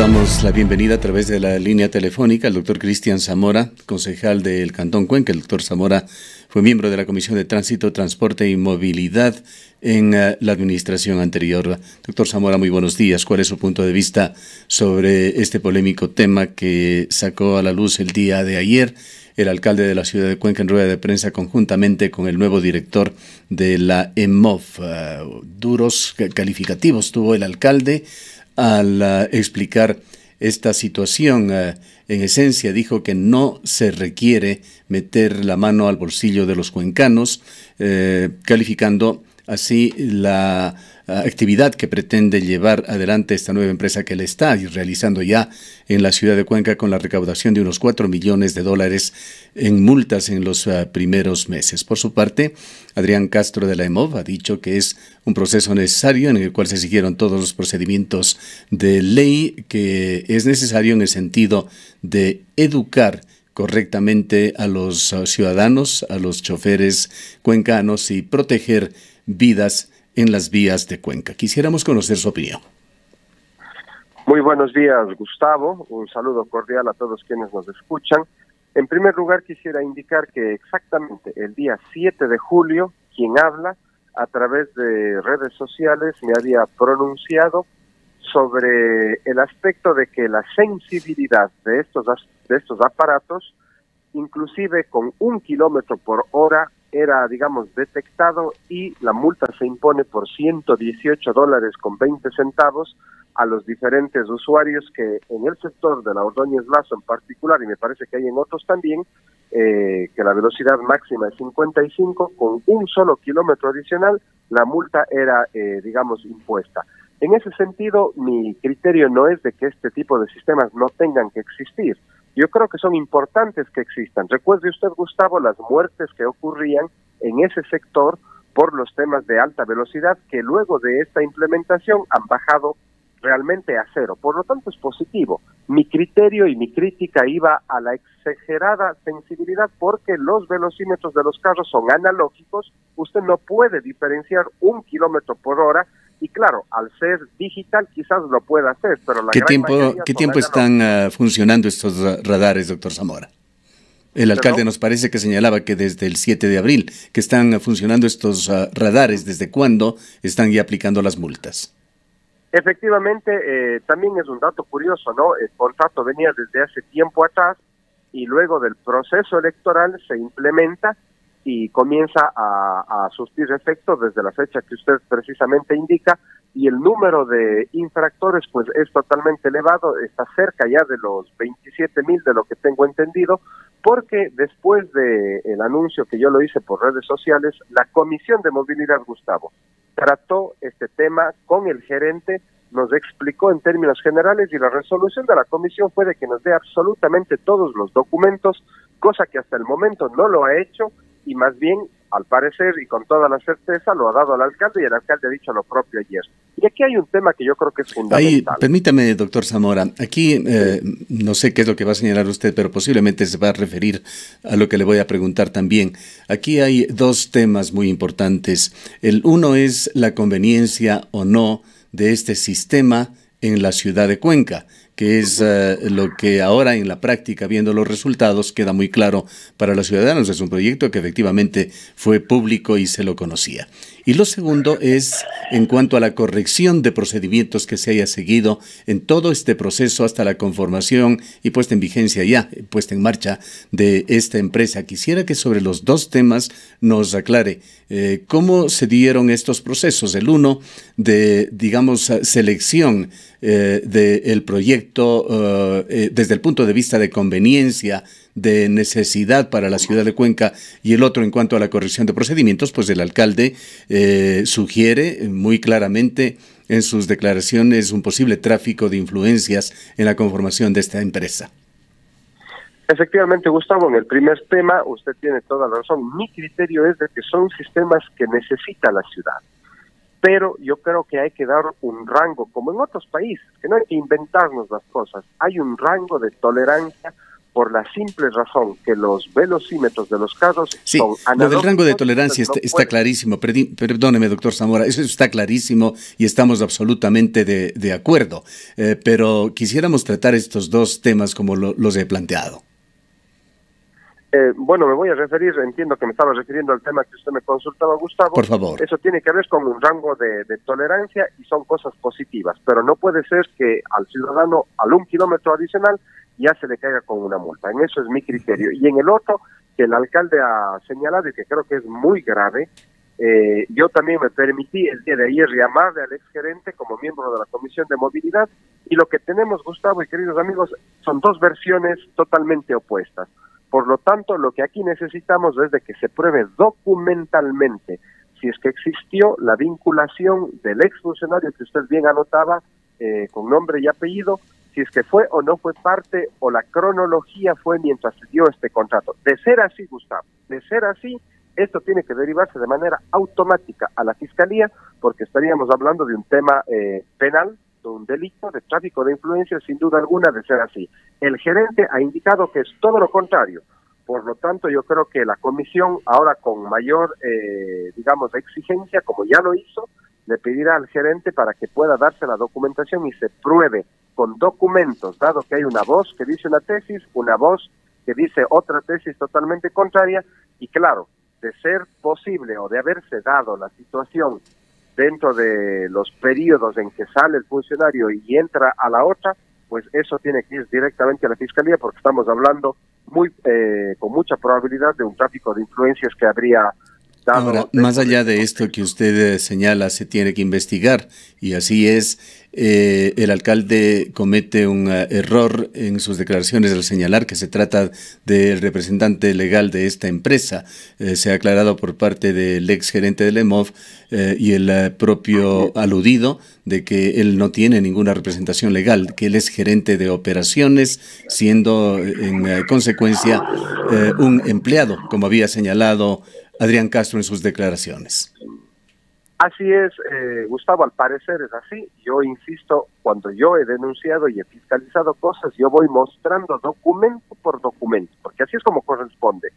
Damos la bienvenida a través de la línea telefónica al doctor Cristian Zamora, concejal del Cantón Cuenca. El doctor Zamora fue miembro de la Comisión de Tránsito, Transporte y Movilidad en la administración anterior. Doctor Zamora, muy buenos días. ¿Cuál es su punto de vista sobre este polémico tema que sacó a la luz el día de ayer el alcalde de la ciudad de Cuenca en rueda de prensa conjuntamente con el nuevo director de la EMOV? Duros calificativos tuvo el alcalde al explicar esta situación. En esencia dijo que no se requiere meter la mano al bolsillo de los cuencanos, calificando así la actividad que pretende llevar adelante esta nueva empresa que le está realizando ya en la ciudad de Cuenca con la recaudación de unos 4 millones de dólares en multas en los primeros meses. Por su parte, Adrián Castro de la EMOV ha dicho que es un proceso necesario en el cual se siguieron todos los procedimientos de ley, que es necesario en el sentido de educar correctamente a los ciudadanos, a los choferes cuencanos y proteger vidas en las vías de Cuenca. Quisiéramos conocer su opinión. Muy buenos días, Gustavo. Un saludo cordial a todos quienes nos escuchan. En primer lugar, quisiera indicar que exactamente el día 7 de julio, quien habla a través de redes sociales me había pronunciado sobre el aspecto de que la sensibilidad de estos aparatos, inclusive con 1 km/h, era, digamos, detectado y la multa se impone por $118.20 a los diferentes usuarios que en el sector de la Ordóñez Lazo en particular, y me parece que hay en otros también, que la velocidad máxima es 55, con 1 solo kilómetro adicional la multa era, digamos, impuesta. En ese sentido, mi criterio no es de que este tipo de sistemas no tengan que existir. Yo creo que son importantes que existan. Recuerde usted, Gustavo, las muertes que ocurrían en ese sector por los temas de alta velocidad, que luego de esta implementación han bajado realmente a cero. Por lo tanto, es positivo. Mi criterio y mi crítica iba a la exagerada sensibilidad, porque los velocímetros de los carros son analógicos. Usted no puede diferenciar 1 km/h. Y claro, al ser digital quizás lo pueda hacer, pero la ¿Qué tiempo están funcionando estos radares, doctor Zamora? El alcalde nos parece que señalaba que desde el 7 de abril que están funcionando estos radares. ¿Desde cuándo están ya aplicando las multas? Efectivamente, también es un dato curioso, ¿no? El contrato venía desde hace tiempo atrás y luego del proceso electoral se implementa y comienza a surtir efecto desde la fecha que usted precisamente indica, y el número de infractores pues es totalmente elevado, está cerca ya de los 27.000 de lo que tengo entendido, porque después del anuncio que yo lo hice por redes sociales, la Comisión de Movilidad, Gustavo, trató este tema con el gerente, nos explicó en términos generales y la resolución de la comisión fue de que nos dé absolutamente todos los documentos, cosa que hasta el momento no lo ha hecho, y más bien, al parecer y con toda la certeza, lo ha dado al alcalde y el alcalde ha dicho lo propio ayer. Y aquí hay un tema que yo creo que es fundamental. Ahí, permítame, doctor Zamora, aquí no sé qué es lo que va a señalar usted, pero posiblemente se va a referir a lo que le voy a preguntar también. Aquí hay dos temas muy importantes. El uno es la conveniencia o no de este sistema en la ciudad de Cuenca, que es lo que ahora en la práctica, viendo los resultados, queda muy claro para los ciudadanos. Es un proyecto que efectivamente fue público y se lo conocía. Y lo segundo es en cuanto a la corrección de procedimientos que se haya seguido en todo este proceso hasta la conformación y puesta en vigencia ya, puesta en marcha de esta empresa. Quisiera que sobre los dos temas nos aclare cómo se dieron estos procesos. El uno de, digamos, selección del proyecto, desde el punto de vista de conveniencia, de necesidad para la ciudad de Cuenca, y el otro en cuanto a la corrección de procedimientos, pues el alcalde sugiere muy claramente en sus declaraciones un posible tráfico de influencias en la conformación de esta empresa. Efectivamente, Gustavo, en el primer tema usted tiene toda la razón. Mi criterio es de que son sistemas que necesita la ciudad, pero yo creo que hay que dar un rango, como en otros países, que no hay que inventarnos las cosas. Hay un rango de tolerancia por la simple razón que los velocímetros de los carros son analógicos. Lo del rango de tolerancia está clarísimo. Perdóneme, doctor Zamora, eso está clarísimo y estamos absolutamente de acuerdo. Pero quisiéramos tratar estos dos temas como los he planteado. Bueno, me voy a referir, entiendo que me estaba refiriendo al tema que usted me consultaba, Gustavo. Por favor. Eso tiene que ver con un rango de tolerancia y son cosas positivas, pero no puede ser que al ciudadano al 1 kilómetro adicional ya se le caiga con una multa. En eso es mi criterio. Y en el otro, que el alcalde ha señalado y que creo que es muy grave, yo también me permití el día de ayer llamarle al exgerente como miembro de la Comisión de Movilidad y lo que tenemos, Gustavo y queridos amigos, son dos versiones totalmente opuestas. Por lo tanto, lo que aquí necesitamos es de que se pruebe documentalmente si es que existió la vinculación del exfuncionario que usted bien anotaba con nombre y apellido, si es que fue o no fue parte o la cronología fue mientras se dio este contrato. De ser así, Gustavo, de ser así, esto tiene que derivarse de manera automática a la Fiscalía porque estaríamos hablando de un tema penal, un delito de tráfico de influencias, sin duda alguna, de ser así. El gerente ha indicado que es todo lo contrario. Por lo tanto, yo creo que la comisión ahora con mayor, digamos, exigencia, como ya lo hizo, le pedirá al gerente para que pueda darse la documentación y se pruebe con documentos, dado que hay una voz que dice una tesis, una voz que dice otra tesis totalmente contraria, y claro, de ser posible o de haberse dado la situación dentro de los periodos en que sale el funcionario y entra a la otra, pues eso tiene que ir directamente a la Fiscalía porque estamos hablando con mucha probabilidad de un tráfico de influencias que habría dado. Ahora, más allá de esto que usted señala, se tiene que investigar y así es. El alcalde comete un error en sus declaraciones al señalar que se trata del representante legal de esta empresa. Se ha aclarado por parte del ex gerente del EMOV y el propio aludido de que él no tiene ninguna representación legal, que él es gerente de operaciones, siendo en consecuencia un empleado, como había señalado Adrián Castro en sus declaraciones. Así es, Gustavo, al parecer es así. Yo insisto, cuando yo he denunciado y he fiscalizado cosas, yo voy mostrando documento por documento, porque así es como corresponde.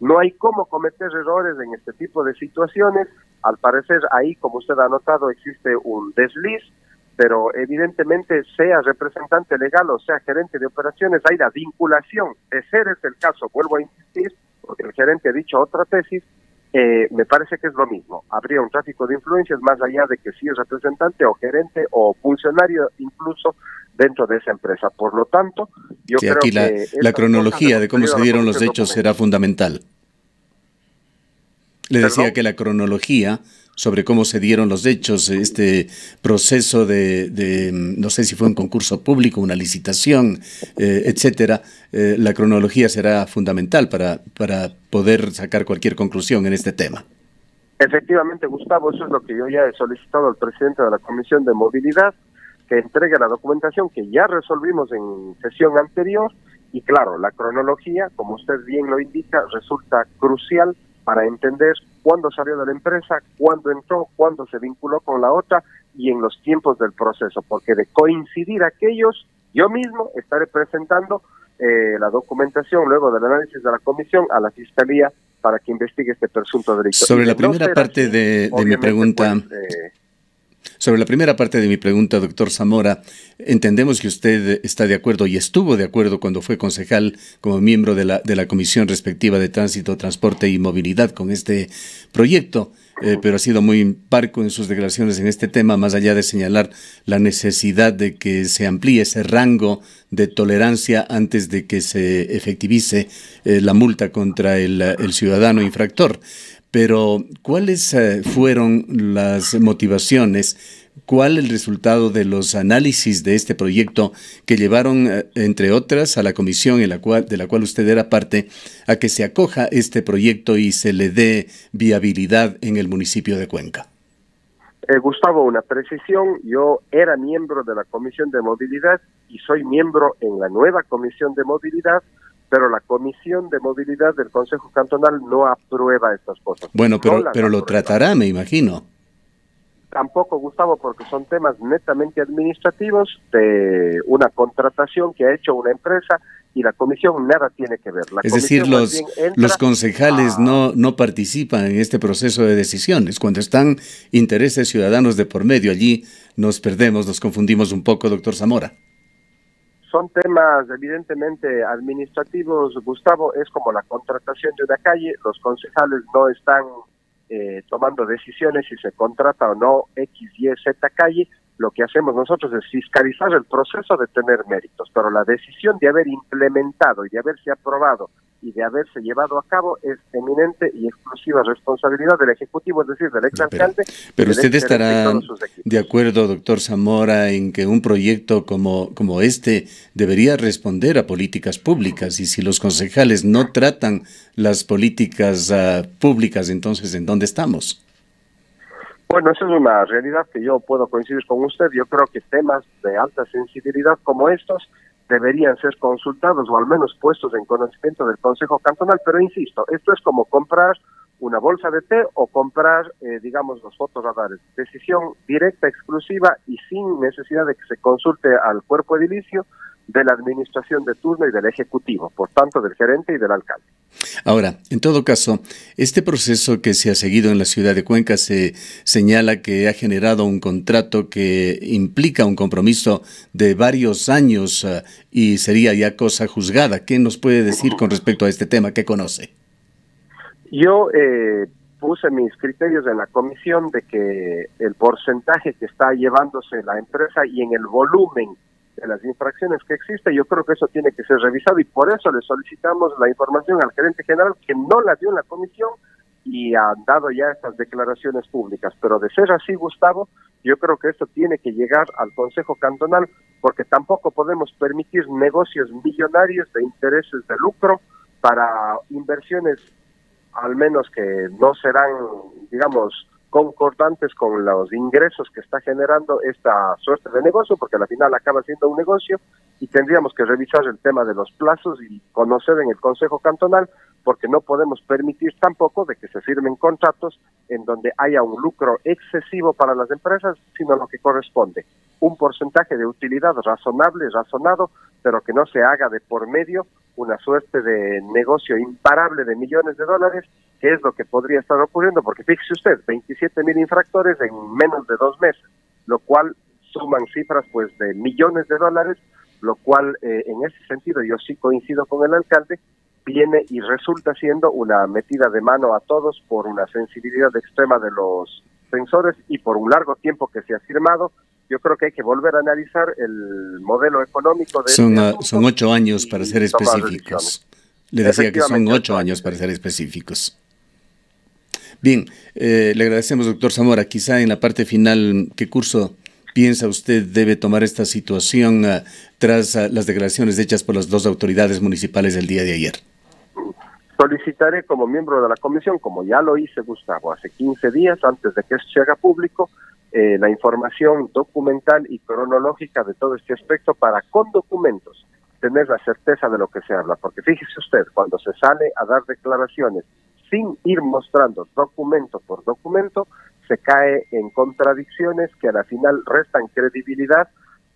No hay cómo cometer errores en este tipo de situaciones. Al parecer ahí, como usted ha notado, existe un desliz, pero evidentemente sea representante legal o sea gerente de operaciones, hay la vinculación. Ese es el caso, vuelvo a insistir, porque el gerente ha dicho otra tesis. Me parece que es lo mismo, habría un tráfico de influencias más allá de que si es representante o gerente o funcionario incluso dentro de esa empresa. Por lo tanto, yo creo aquí que la cronología de cómo se dieron los hechos será fundamental. Le decía que la cronología sobre cómo se dieron los hechos, este proceso de no sé si fue un concurso público, una licitación, etcétera, la cronología será fundamental para poder sacar cualquier conclusión en este tema. Efectivamente, Gustavo, eso es lo que yo ya he solicitado al presidente de la Comisión de Movilidad, que entregue la documentación que ya resolvimos en sesión anterior, y claro, la cronología, como usted bien lo indica, resulta crucial para entender cuándo salió de la empresa, cuándo entró, cuándo se vinculó con la otra y en los tiempos del proceso, porque de coincidir aquellos, yo mismo estaré presentando la documentación luego del análisis de la comisión a la Fiscalía para que investigue este presunto delito. Sobre la primera parte de mi pregunta... Sobre la primera parte de mi pregunta, doctor Zamora, entendemos que usted está de acuerdo y estuvo de acuerdo cuando fue concejal como miembro de la Comisión respectiva de Tránsito, Transporte y Movilidad con este proyecto, pero ha sido muy parco en sus declaraciones en este tema, más allá de señalar la necesidad de que se amplíe ese rango de tolerancia antes de que se efectivice la multa contra el ciudadano infractor. Pero, ¿cuáles fueron las motivaciones? ¿Cuál el resultado de los análisis de este proyecto que llevaron, entre otras, a la comisión de la cual usted era parte, a que se acoja este proyecto y se le dé viabilidad en el municipio de Cuenca? Gustavo, una precisión. Yo era miembro de la Comisión de Movilidad y soy miembro en la nueva Comisión de Movilidad, pero la Comisión de Movilidad del Consejo Cantonal no aprueba estas cosas. Bueno, pero lo tratará, me imagino. Tampoco, Gustavo, porque son temas netamente administrativos de una contratación que ha hecho una empresa y la comisión nada tiene que ver. Es decir, los concejales no participan en este proceso de decisiones. Cuando están intereses ciudadanos de por medio, allí nos perdemos, nos confundimos un poco, doctor Zamora. Son temas evidentemente administrativos, Gustavo. Es como la contratación de una calle, los concejales no están tomando decisiones si se contrata o no X, Y, Z calle. Lo que hacemos nosotros es fiscalizar el proceso de tener méritos, pero la decisión de haber implementado y de haberse aprobado y de haberse llevado a cabo es eminente y exclusiva responsabilidad del Ejecutivo, es decir, del exalcalde. Pero usted estará de acuerdo, doctor Zamora, en que un proyecto como este debería responder a políticas públicas, y si los concejales no tratan las políticas públicas, entonces ¿en dónde estamos? Bueno, esa es una realidad que yo puedo coincidir con usted. Yo creo que temas de alta sensibilidad como estos deberían ser consultados o al menos puestos en conocimiento del Consejo Cantonal, pero insisto, esto es como comprar una bolsa de té o comprar, digamos, los fotorradares. Decisión directa, exclusiva y sin necesidad de que se consulte al cuerpo edilicio, de la administración de turno y del Ejecutivo, por tanto del gerente y del alcalde. Ahora, en todo caso, este proceso que se ha seguido en la ciudad de Cuenca se señala que ha generado un contrato que implica un compromiso de varios años y sería ya cosa juzgada. ¿Qué nos puede decir con respecto a este tema? ¿Qué conoce? Yo puse mis criterios en la comisión de que el porcentaje que está llevándose la empresa y en el volumen de las infracciones que existe, yo creo que eso tiene que ser revisado y por eso le solicitamos la información al gerente general, que no la dio en la comisión y han dado ya estas declaraciones públicas. Pero de ser así, Gustavo, yo creo que esto tiene que llegar al Consejo Cantonal, porque tampoco podemos permitir negocios millonarios de intereses de lucro para inversiones, al menos que no serán, digamos, concordantes con los ingresos que está generando esta suerte de negocio, porque al final acaba siendo un negocio, y tendríamos que revisar el tema de los plazos y conocer en el Consejo Cantonal, porque no podemos permitir tampoco de que se firmen contratos en donde haya un lucro excesivo para las empresas, sino lo que corresponde, un porcentaje de utilidad razonable, razonado, pero que no se haga de por medio una suerte de negocio imparable de millones de dólares, que es lo que podría estar ocurriendo, porque fíjese usted, 27.000 infractores en menos de 2 meses, lo cual suman cifras pues de millones de dólares, lo cual en ese sentido yo sí coincido con el alcalde, viene y resulta siendo una metida de mano a todos por una sensibilidad extrema de los censores y por un largo tiempo que se ha firmado. Yo creo que hay que volver a analizar el modelo económico. Son 8 años para ser específicos. Le decía que son 8 años para ser específicos. Bien, le agradecemos, doctor Zamora. Quizá en la parte final, ¿qué curso piensa usted debe tomar esta situación tras las declaraciones hechas por las 2 autoridades municipales del día de ayer? Solicitaré como miembro de la comisión, como ya lo hice, Gustavo, hace 15 días, antes de que esto se haga público, la información documental y cronológica de todo este aspecto para, con documentos, tener la certeza de lo que se habla. Porque fíjese usted, cuando se sale a dar declaraciones sin ir mostrando documento por documento, se cae en contradicciones que a la final restan credibilidad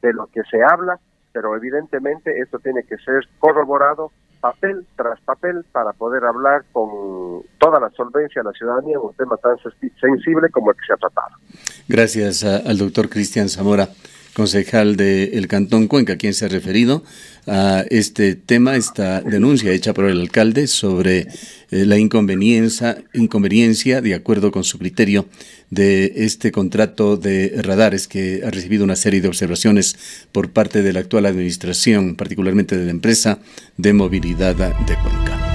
de lo que se habla, pero evidentemente esto tiene que ser corroborado papel tras papel para poder hablar con toda la solvencia de la ciudadanía en un tema tan sensible como el que se ha tratado. Gracias al doctor Cristian Zamora, concejal del Cantón Cuenca, quien se ha referido a este tema, esta denuncia hecha por el alcalde sobre la inconveniencia, de acuerdo con su criterio, de este contrato de radares que ha recibido una serie de observaciones por parte de la actual administración, particularmente de la empresa de movilidad de Cuenca.